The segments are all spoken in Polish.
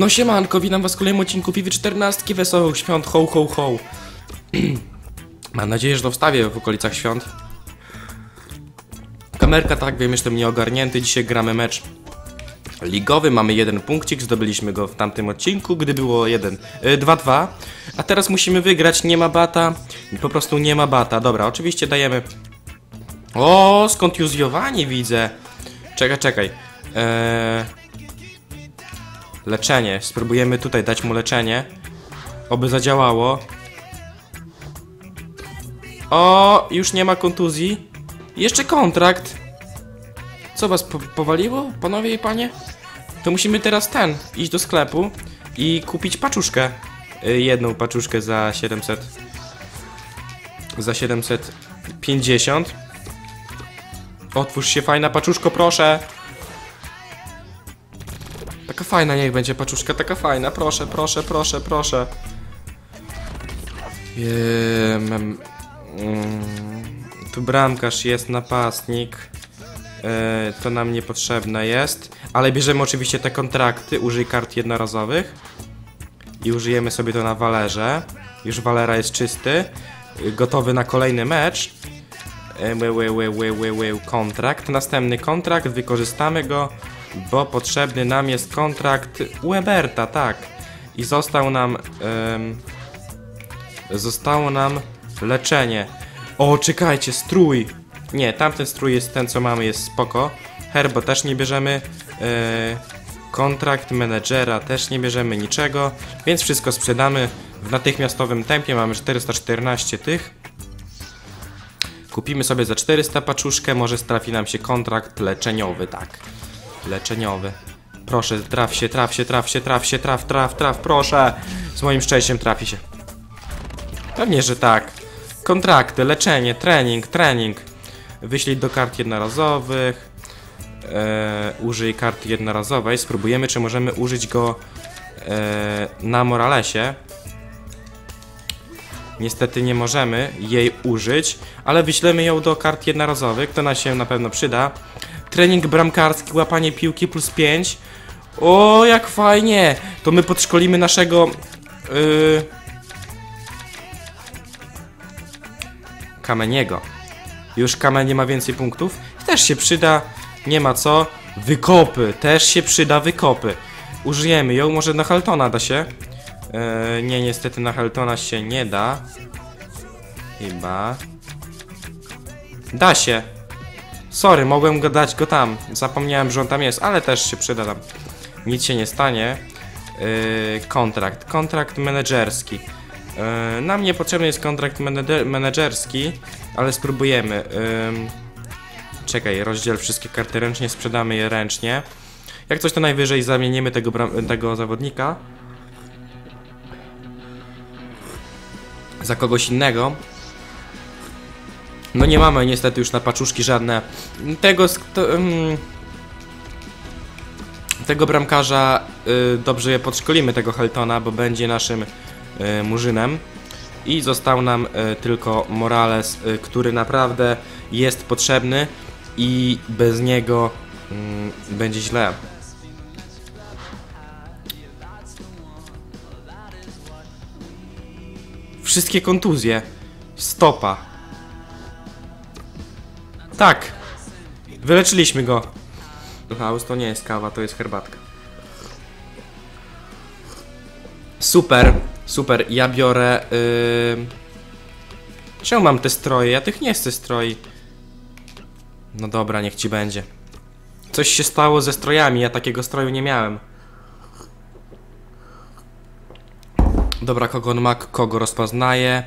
No siemanko, witam was w kolejnym odcinku FIFA 14, wesołych świąt, ho ho ho. Mam nadzieję, że to wstawię w okolicach świąt. Kamerka, tak wiem, jestem nieogarnięty, dzisiaj gramy mecz ligowy, mamy jeden punkcik, zdobyliśmy go w tamtym odcinku, gdy było 2-2. A teraz musimy wygrać, nie ma bata, po prostu nie ma bata, dobra, oczywiście dajemy... O, skontuzjowani widzę. Czekaj. Leczenie, spróbujemy tutaj dać mu leczenie. Oby zadziałało. O, już nie ma kontuzji. Jeszcze kontrakt. Co was powaliło, panowie i panie? To musimy teraz iść do sklepu i kupić paczuszkę. Jedną paczuszkę za 700. Za 750. Otwórz się, fajna paczuszko, proszę. Taka fajna, niech będzie paczuszka, taka fajna, proszę, proszę, proszę, proszę. Tu bramkarz jest, napastnik. To nam niepotrzebne jest. Ale bierzemy oczywiście te kontrakty, użyj kart jednorazowych. I użyjemy sobie to na Walerze. Już Walera jest czysty. Gotowy na kolejny mecz. Kontrakt, następny kontrakt, wykorzystamy go, bo potrzebny nam jest kontrakt Weberta, tak. I zostało nam leczenie. O, czekajcie, strój. Nie, tamten strój jest ten, co mamy, jest spoko. Herbo też nie bierzemy. Kontrakt menedżera też nie bierzemy niczego, więc wszystko sprzedamy w natychmiastowym tempie. Mamy 414 tych. Kupimy sobie za 400 paczuszkę, może trafi nam się kontrakt leczeniowy, tak. Leczeniowy. Proszę, traf się, proszę. Z moim szczęściem trafi się. Pewnie, że tak. Kontrakty, leczenie, trening. Wyślij do kart jednorazowych. Użyj karty jednorazowej. Spróbujemy, czy możemy użyć go na Moralesie. Niestety nie możemy jej użyć, ale wyślemy ją do kart jednorazowych, to nam się na pewno przyda. Trening bramkarski, łapanie piłki +5. O, jak fajnie! To my podszkolimy naszego... Kameniego. Już Kamenie ma więcej punktów. Też się przyda, nie ma co. Wykopy, też się przyda wykopy. Użyjemy ją, może na Haltona da się. Nie, niestety na Heltona się nie da. Chyba. Da się. Sorry, mogłem go dać go tam. Zapomniałem, że on tam jest, ale też się przyda tam. Nic się nie stanie. Kontrakt menedżerski. Nam niepotrzebny jest kontrakt menedżerski, ale spróbujemy. Czekaj, rozdziel wszystkie karty ręcznie, sprzedamy je ręcznie. Jak coś, to najwyżej zamienimy tego zawodnika za kogoś innego. No nie mamy niestety już na paczuszki żadne. Tego bramkarza dobrze je podszkolimy, tego Heltona, bo będzie naszym murzynem. I został nam tylko Morales, który naprawdę jest potrzebny i bez niego będzie źle. Wszystkie kontuzje. Stopa. Tak. Wyleczyliśmy go. House to nie jest kawa, to jest herbatka. Super. Super. Ja biorę... Czemu mam te stroje? Ja tych nie chcę stroi. No dobra, niech ci będzie. Coś się stało ze strojami. Ja takiego stroju nie miałem. Dobra, kogo on ma, kogo rozpoznaje?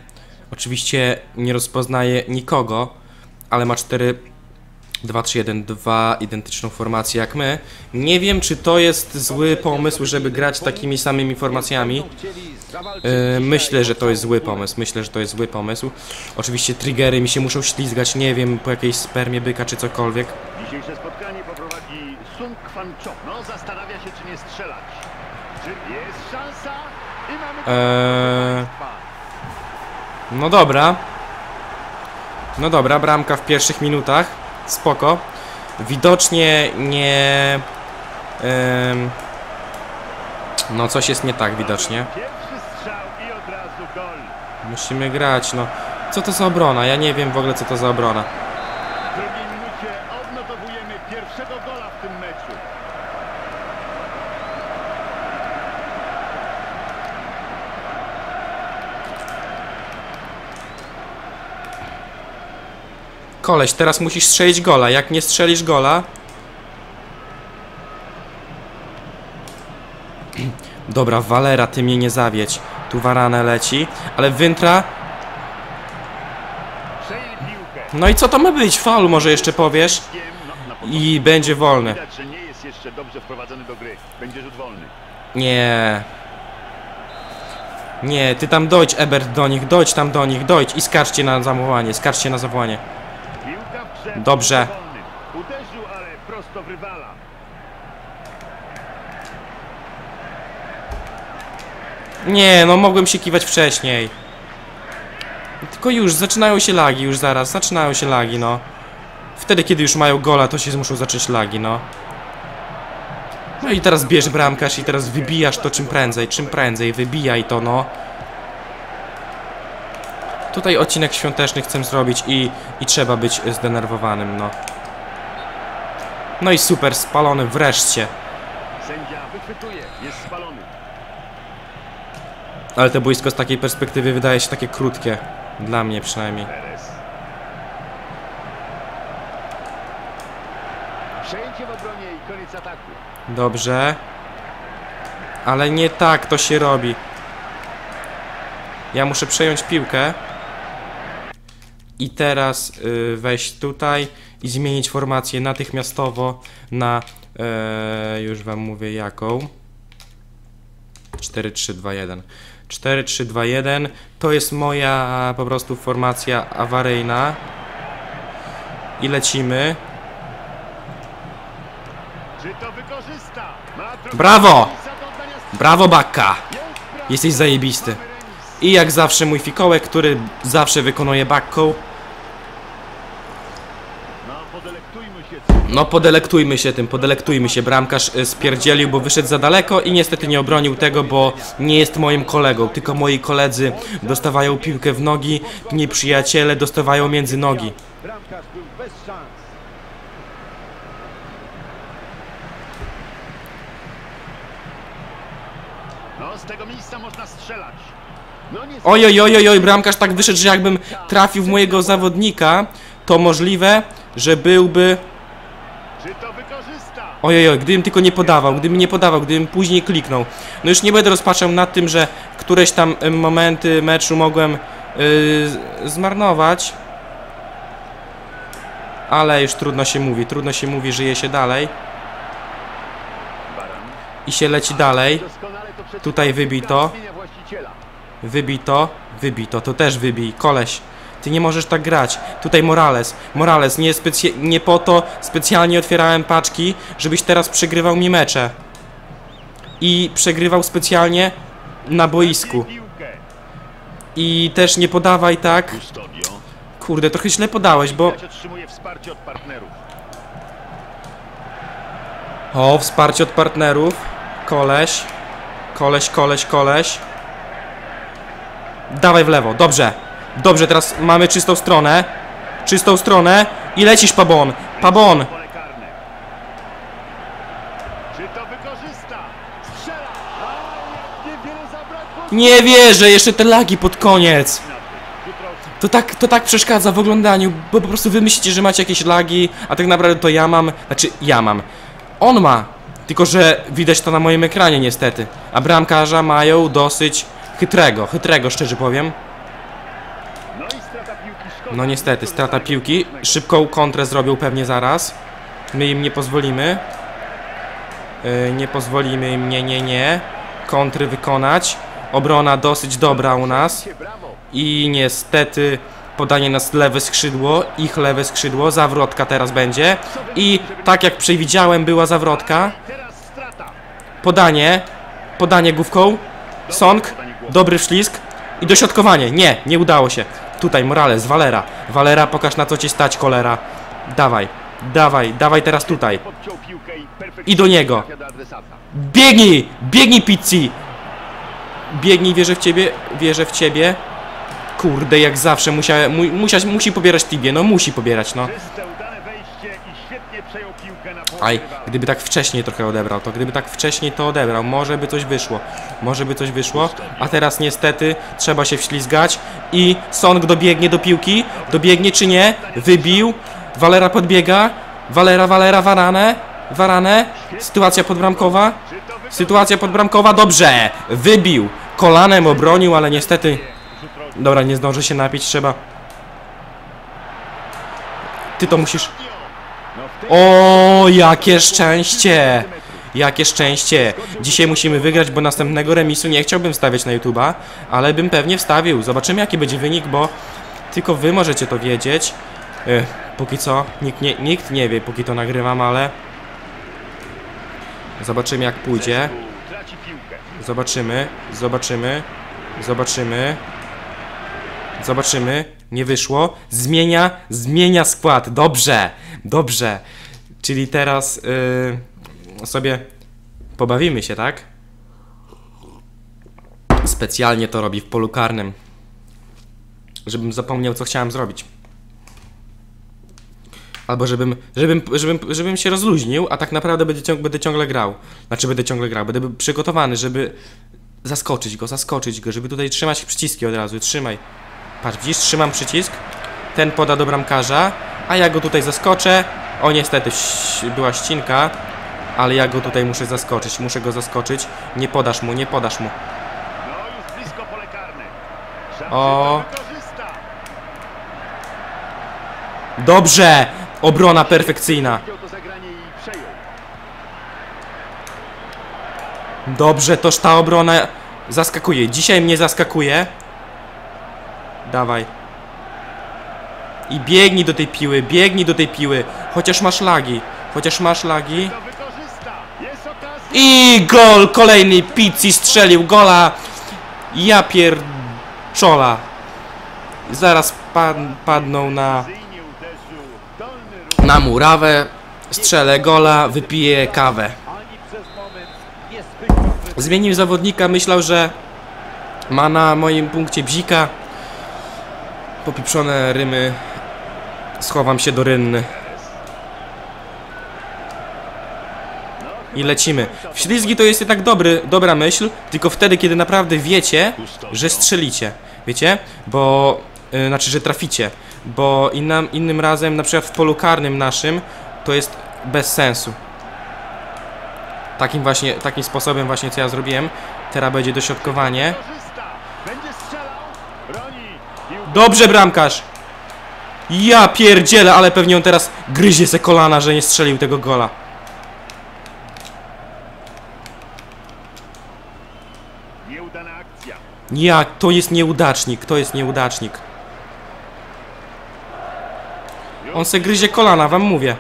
Oczywiście nie rozpoznaje nikogo, ale ma 4-2-3-1-2, identyczną formację jak my. Nie wiem, czy to jest zły pomysł, żeby grać takimi samymi formacjami. Myślę, że to jest zły pomysł, Oczywiście triggery mi się muszą ślizgać, nie wiem, po jakiejś spermie byka czy cokolwiek. Dzisiejsze spotkanie poprowadzi Sung Kwan Cho. No, zastanawia się, czy nie strzelać. Czy jest szansa? No dobra. No dobra, bramka w pierwszych minutach. Spoko. Widocznie nie No coś jest nie tak widocznie. Musimy grać, no. Co to za obrona? Ja nie wiem w ogóle, co to za obrona. W drugiej minucie odnotowujemy pierwszego gola w tym meczu. Koleś, teraz musisz strzelić gola. Jak nie strzelisz gola... Dobra, Valera, ty mnie nie zawiedź. Tu Varane leci, ale Wyntra... No i co to ma być? Faul może jeszcze powiesz i będzie wolny. Nie. Nie, ty tam dojdź, Ebert, do nich, dojdź tam do nich, dojdź i skarżcie na zawołanie, skarżcie na zawołanie. Dobrze. Nie, no mogłem się kiwać wcześniej. Tylko już, zaczynają się lagi, już zaraz, zaczynają się lagi, no. Wtedy, kiedy już mają gola, to się muszą zacząć lagi, no. No i teraz bierz bramkarz i teraz wybijasz to czym prędzej, wybijaj to, no. Tutaj odcinek świąteczny chcę zrobić i trzeba być zdenerwowanym, no. No i super, spalony wreszcie. Sędzia wychwytuje, jest spalony. Ale to boisko z takiej perspektywy wydaje się takie krótkie. Dla mnie przynajmniej. Przejęcie w obronie i koniec ataku. Dobrze. Ale nie tak to się robi. Ja muszę przejąć piłkę. I teraz wejść tutaj i zmienić formację natychmiastowo na... już wam mówię jaką. 4-3-2-1. 4-3-2-1 to jest moja po prostu formacja awaryjna i lecimy. Brawo! Brawo, Bakka! Jesteś zajebisty. I jak zawsze mój fikołek, który zawsze wykonuje Bakką. No podelektujmy się tym, podelektujmy się. Bramkarz spierdzielił, bo wyszedł za daleko i niestety nie obronił tego, bo nie jest moim kolegą. Tylko moi koledzy dostawają piłkę w nogi, nieprzyjaciele dostawają między nogi. No z tego miejsca można strzelać. Ojoj, ojoj, oj, bramkarz tak wyszedł, że jakbym trafił w mojego zawodnika, to możliwe, że byłby... Ojojoj, gdybym tylko nie podawał, gdybym później kliknął. No już nie będę rozpaczał nad tym, że któreś tam momenty meczu mogłem zmarnować. Ale już trudno się mówi, żyje się dalej. I się leci dalej. Tutaj wybij to, to też wybij, koleś. Ty nie możesz tak grać. Tutaj Morales. Morales, nie po to specjalnie otwierałem paczki, żebyś teraz przegrywał mi mecze. I przegrywał specjalnie na boisku. I też nie podawaj tak. Kurde, trochę źle podałeś, bo... O, wsparcie od partnerów. Koleś. Koleś. Dawaj w lewo, dobrze. Dobrze, teraz mamy czystą stronę. I lecisz, Pabon. Nie wierzę, jeszcze te lagi pod koniec. To tak przeszkadza w oglądaniu, bo po prostu wy myślicie, że macie jakieś lagi, a tak naprawdę to ja mam. Znaczy, ja mam. On ma. Tylko że widać to na moim ekranie niestety. A bramkarza mają dosyć chytrego. Szczerze powiem. No niestety, strata piłki. Szybką kontrę zrobią pewnie zaraz. My im nie pozwolimy. Nie pozwolimy im, nie. Kontry wykonać. Obrona dosyć dobra u nas. I niestety podanie nas lewe skrzydło, ich lewe skrzydło. Zawrotka teraz będzie. I tak jak przewidziałem, była zawrotka. Podanie. Podanie główką. Song. Dobry wślizg. I dośrodkowanie. Nie, nie udało się. Tutaj Morales, Valera. Valera, pokaż na co cię stać, cholera. Dawaj, Dawaj, dawaj teraz tutaj. I do niego. Biegnij! Biegnij, Pizzi! Biegnij, wierzę w ciebie. Wierzę w ciebie. Kurde, jak zawsze musi pobierać Tibie. No musi pobierać, no. Aj, gdyby tak wcześniej trochę odebrał, to gdyby tak wcześniej to odebrał, może by coś wyszło. Może by coś wyszło, a teraz niestety trzeba się wślizgać i Song dobiegnie do piłki, dobiegnie czy nie, wybił, Valera podbiega, Valera, Varane, sytuacja podbramkowa, dobrze, wybił, kolanem obronił, ale niestety, dobra, nie zdąży się napić, trzeba, ty to musisz. O, jakie szczęście! Jakie szczęście! Dzisiaj musimy wygrać, bo następnego remisu nie chciałbym stawiać na YouTube'a, ale bym pewnie wstawił. Zobaczymy, jaki będzie wynik, bo tylko wy możecie to wiedzieć. Póki co nikt nie wie, póki to nagrywam, ale zobaczymy, jak pójdzie. Zobaczymy. Nie wyszło. Zmienia skład. Dobrze, dobrze. Czyli teraz sobie pobawimy się, tak? Specjalnie to robi w polu karnym. Żebym zapomniał, co chciałem zrobić. Albo żebym się rozluźnił, a tak naprawdę będę ciągle grał. Znaczy będę przygotowany, żeby zaskoczyć go, żeby tutaj trzymać przyciski od razu. Trzymaj. Patrz, widzisz, trzymam przycisk, ten poda do bramkarza, a ja go tutaj zaskoczę. O, niestety była ścinka, ale ja go tutaj muszę zaskoczyć, Nie podasz mu, O, dobrze, obrona perfekcyjna. Dobrze, toż ta obrona zaskakuje, dzisiaj mnie zaskakuje. Dawaj. I biegnij do tej piły, chociaż masz lagi, I gol! Kolejny Pizzi strzelił gola. Ja pierczola. Zaraz padną na murawę. Strzelę gola, wypiję kawę. Zmienił zawodnika, myślał, że ma na moim punkcie bzika. Popieprzone rymy. Schowam się do rynny. I lecimy. Wślizgi to jest jednak dobra myśl, tylko wtedy, kiedy naprawdę wiecie, że strzelicie. Wiecie? Bo... znaczy, że traficie. Bo innym razem, na przykład w polu karnym naszym, to jest bez sensu. Takim sposobem właśnie, co ja zrobiłem. Teraz będzie dośrodkowanie. Dobrze, bramkarz. Ja pierdzielę, ale pewnie on teraz gryzie se kolana, że nie strzelił tego gola. Ja, to jest nieudacznik, On se gryzie kolana, wam mówię.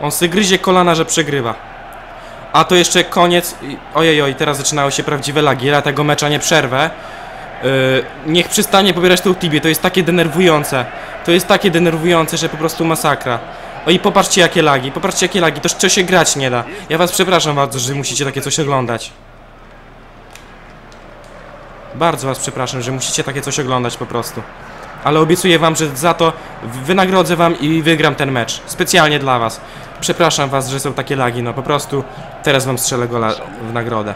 On se gryzie kolana, że przegrywa. A to jeszcze koniec. Ojej, teraz zaczynały się prawdziwe lagi. Ja tego mecza nie przerwę. Niech przestanie pobierać tą Tibię, to jest takie denerwujące. Że po prostu masakra. O, i popatrzcie, jakie lagi, toż co się grać nie da. Ja was przepraszam bardzo, że musicie takie coś oglądać. Bardzo was przepraszam, że musicie takie coś oglądać po prostu. Ale obiecuję wam, że za to wynagrodzę wam i wygram ten mecz. Specjalnie dla was. Przepraszam was, że są takie lagi, no po prostu. Teraz wam strzelę gola w nagrodę.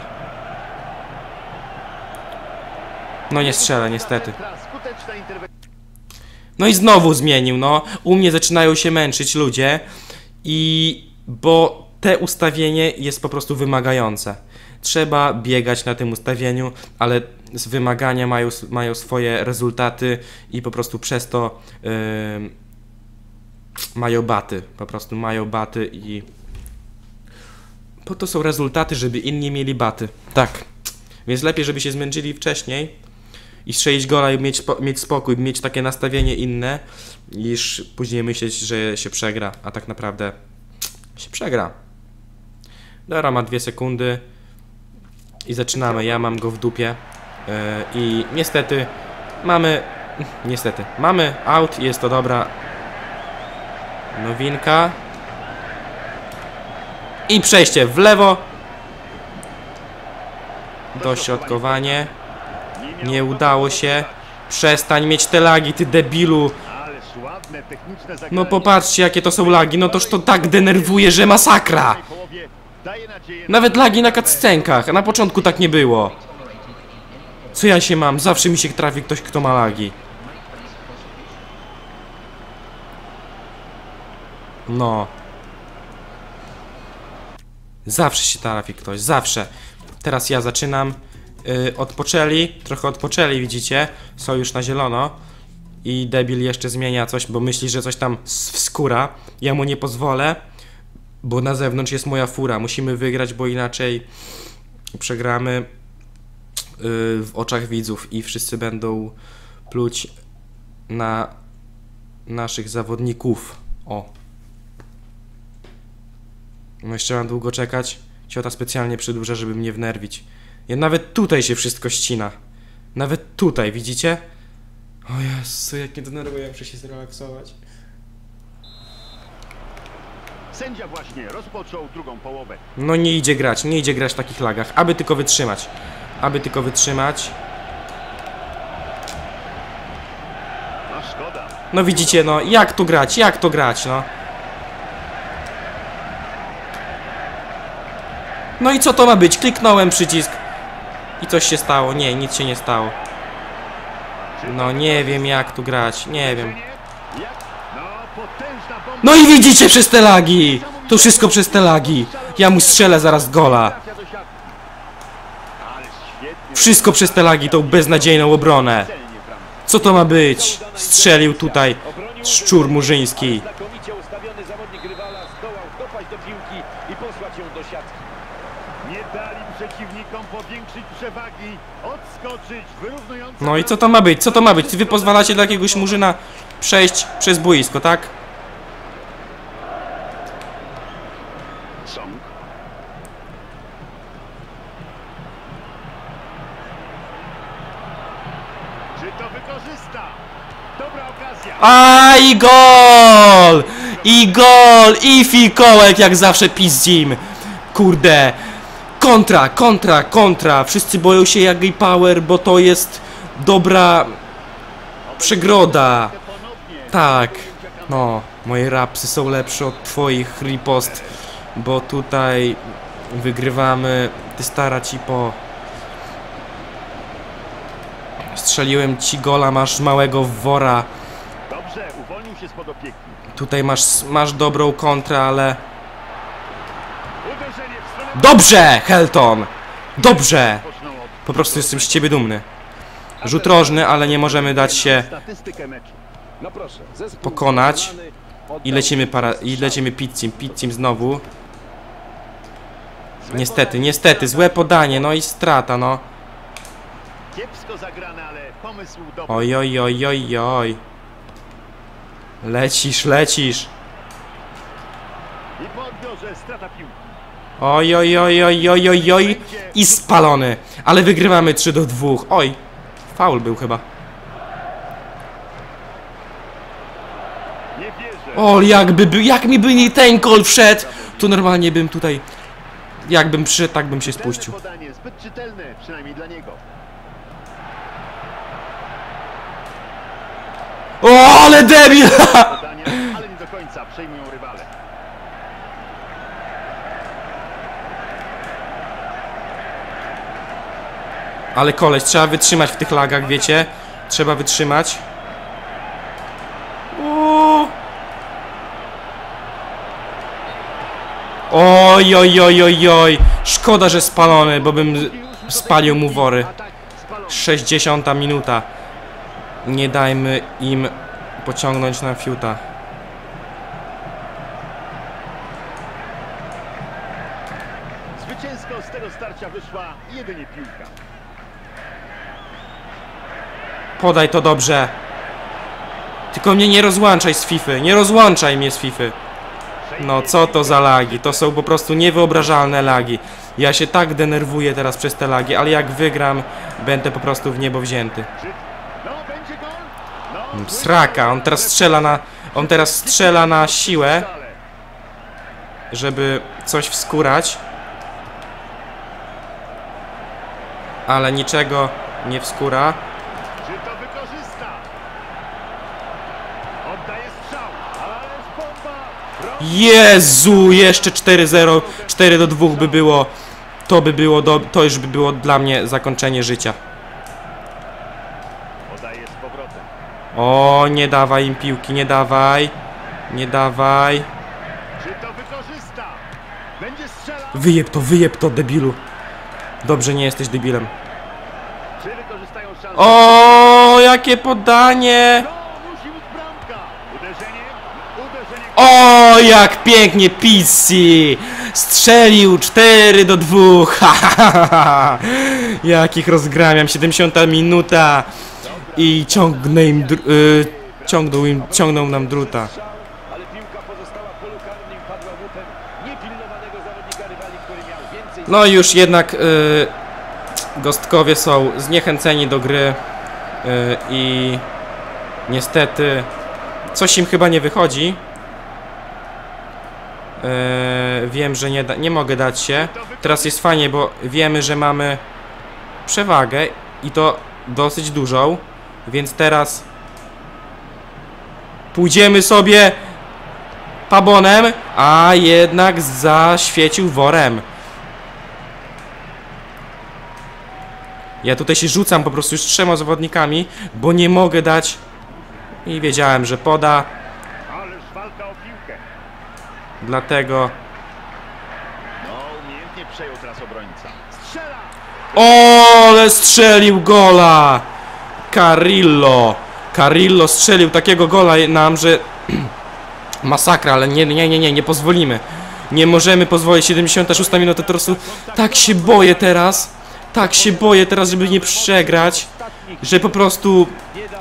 No nie strzelę, niestety. No i znowu zmienił, no. U mnie zaczynają się męczyć ludzie. Bo te ustawienie jest po prostu wymagające. Trzeba biegać na tym ustawieniu, ale wymagania mają swoje rezultaty i po prostu przez to mają baty. I po to są rezultaty, żeby inni mieli baty. Tak. Więc lepiej, żeby się zmęczyli wcześniej i strzelić gola i mieć spokój, mieć takie nastawienie inne, niż później myśleć, że się przegra, a tak naprawdę się przegra. Dobra, ma 2 sekundy i zaczynamy, ja mam go w dupie i niestety mamy out, jest to dobra Nowinka. I przejście w lewo. Dośrodkowanie. Nie udało się. Przestań mieć te lagi, ty debilu. No popatrzcie, jakie to są lagi. No toż to tak denerwuje, że masakra. Nawet lagi na cutscenkach, a na początku tak nie było. Co ja się mam? Zawsze mi się trafi ktoś, kto ma lagi. No. Zawsze się trafi ktoś, zawsze. Teraz ja zaczynam. Odpoczęli, trochę odpoczęli, widzicie? Są już na zielono. I debil jeszcze zmienia coś, bo myśli, że coś tam wskóra. Ja mu nie pozwolę, bo na zewnątrz jest moja fura. Musimy wygrać, bo inaczej przegramy w oczach widzów i wszyscy będą pluć na naszych zawodników. O. No jeszcze mam długo czekać. Ciota specjalnie przedłuża, żeby mnie wnerwić. Ja nawet tutaj się wszystko ścina. Nawet tutaj, widzicie? O Jezu, jak mnie denerwuje, muszę się zrelaksować. Sędzia właśnie rozpoczął drugą połowę. No nie idzie grać, nie idzie grać w takich lagach. Aby tylko wytrzymać. Aby tylko wytrzymać. No widzicie, no jak tu grać, no. No i co to ma być? Kliknąłem przycisk. I coś się stało. Nie, nic się nie stało. No nie wiem jak tu grać. Nie wiem. No i widzicie przez te lagi. To wszystko przez te lagi. Ja mu strzelę zaraz gola. Wszystko przez te lagi, tą beznadziejną obronę. Co to ma być? Strzelił tutaj szczur murzyński. No i co to ma być? Co to ma być? Wy pozwalacie dla jakiegoś murzyna przejść przez boisko, tak? A i gol! I gol! I fikołek jak zawsze pizzim! Kurde! Kontra, kontra, kontra. Wszyscy boją się Jagi Power, bo to jest dobra przegroda. Tak. No, moje rapsy są lepsze od twoich ripost, bo tutaj wygrywamy. Ty stara cipo. Strzeliłem ci gola, masz małego wora. Dobrze, uwolnił się spod opieki. Tutaj masz dobrą kontrę, ale... Dobrze, Helton! Dobrze! Po prostu jestem z ciebie dumny. Rzut rożny, ale nie możemy dać się pokonać. I lecimy pizzim znowu. Niestety, niestety, złe podanie, no i strata, no. Oj, oj, oj, oj, oj. Lecisz, lecisz. Oj, oj, oj, oj, oj, oj, oj. I spalony. Ale wygrywamy 3-2. Oj, faul był chyba. O, jak mi by nie ten gol wszedł, to normalnie bym tutaj... Jakbym przyszedł, tak bym się spuścił. O, ale debil! Ale nie do końca przejmują rywale. Ale koleś, trzeba wytrzymać w tych lagach, wiecie? Trzeba wytrzymać. Oj, oj, oj, oj, oj. Szkoda, że spalony, bo bym spalił mu wory. 60 minuta. Nie dajmy im pociągnąć na fiuta. Zwycięsko z tego starcia wyszła jedynie piłka. Podaj to dobrze. Tylko mnie nie rozłączaj z Fify. Nie rozłączaj mnie z Fify. No co to za lagi? To są po prostu niewyobrażalne lagi. Ja się tak denerwuję teraz przez te lagi, ale jak wygram, będę po prostu w niebo wzięty. Sraka, on teraz strzela na On teraz strzela na siłę, żeby coś wskurać. Ale niczego nie wskóra. Jezu, jeszcze 4-0, 4-2 by było. To by było, to już by było dla mnie zakończenie życia. O, nie dawaj im piłki, nie dawaj. Nie dawaj. Wyjeb to, debilu. Dobrze, nie jesteś debilem. O, jakie podanie! O, jak pięknie Pizzi! Strzelił 4-2. Jakich rozgramiam, 70 minuta i ciągnął nam druta. No już jednak gostkowie są zniechęceni do gry i niestety coś im chyba nie wychodzi. Wiem, że nie mogę dać się. Teraz jest fajnie, bo wiemy, że mamy przewagę i to dosyć dużą, więc teraz pójdziemy sobie pabonem, a jednak zaświecił worem. Ja tutaj się rzucam po prostu już 3 zawodnikami, bo nie mogę dać i wiedziałem, że poda. Dlatego. O, ale strzelił gola! Carrillo! Carrillo strzelił takiego gola nam, że masakra, ale nie pozwolimy. Nie możemy pozwolić. 76 minuta trosu. Tak się boję teraz. Tak się boję teraz, żeby nie przegrać, że po prostu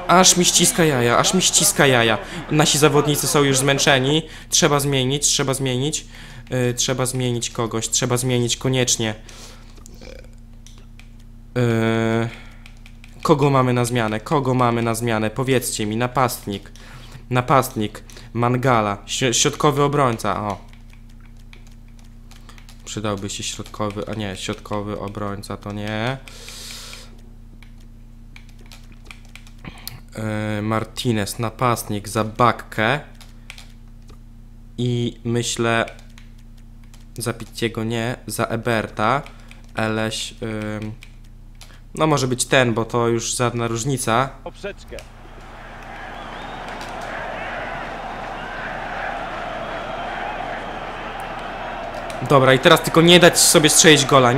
aż mi ściska jaja, aż mi ściska jaja. Nasi zawodnicy są już zmęczeni. Trzeba zmienić kogoś, trzeba zmienić koniecznie. Kogo mamy na zmianę? Powiedzcie mi, napastnik. Mangala, środkowy obrońca, o. Przydałby się środkowy, a nie, środkowy obrońca to nie. Martinez, napastnik za Bakkę. I myślę, za Pizziego nie, za Eberta. Eleś, no może być ten, bo to już żadna różnica. Poprzeczkę. Dobra, i teraz tylko nie dać sobie strzelić gola,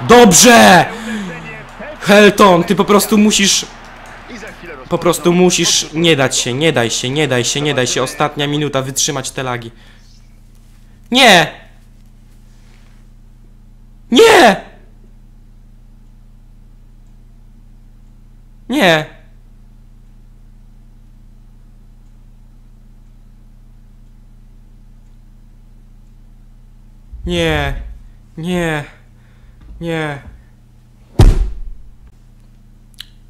Dobrze! Helton, ty po prostu musisz... nie dać się, nie daj się, ostatnia minuta, wytrzymać te lagi. Nie! Nie! Nie! Nie.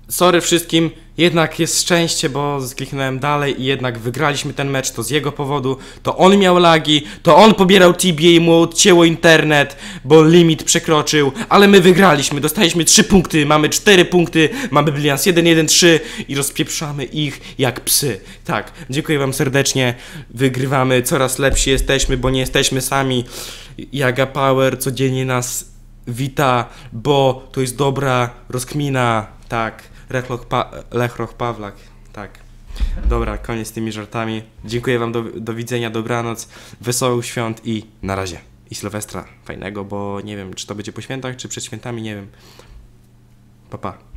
Sorry wszystkim, jednak jest szczęście, bo kliknąłem dalej i jednak wygraliśmy ten mecz, to z jego powodu, to on miał lagi, to on pobierał TBA i mu odcięło internet, bo limit przekroczył, ale my wygraliśmy, dostaliśmy 3 punkty, mamy 4 punkty, mamy bilans 1-1-3 i rozpieprzamy ich jak psy. Tak, dziękuję wam serdecznie, wygrywamy, coraz lepsi jesteśmy, bo nie jesteśmy sami. Jaga Power codziennie nas wita, bo to jest dobra rozkmina, tak, Lech Pawlak, tak. Dobra, koniec z tymi żartami. Dziękuję wam, do widzenia, dobranoc, wesołych świąt i na razie. I Sylwestra fajnego, bo nie wiem, czy to będzie po świętach, czy przed świętami, nie wiem. Pa, pa.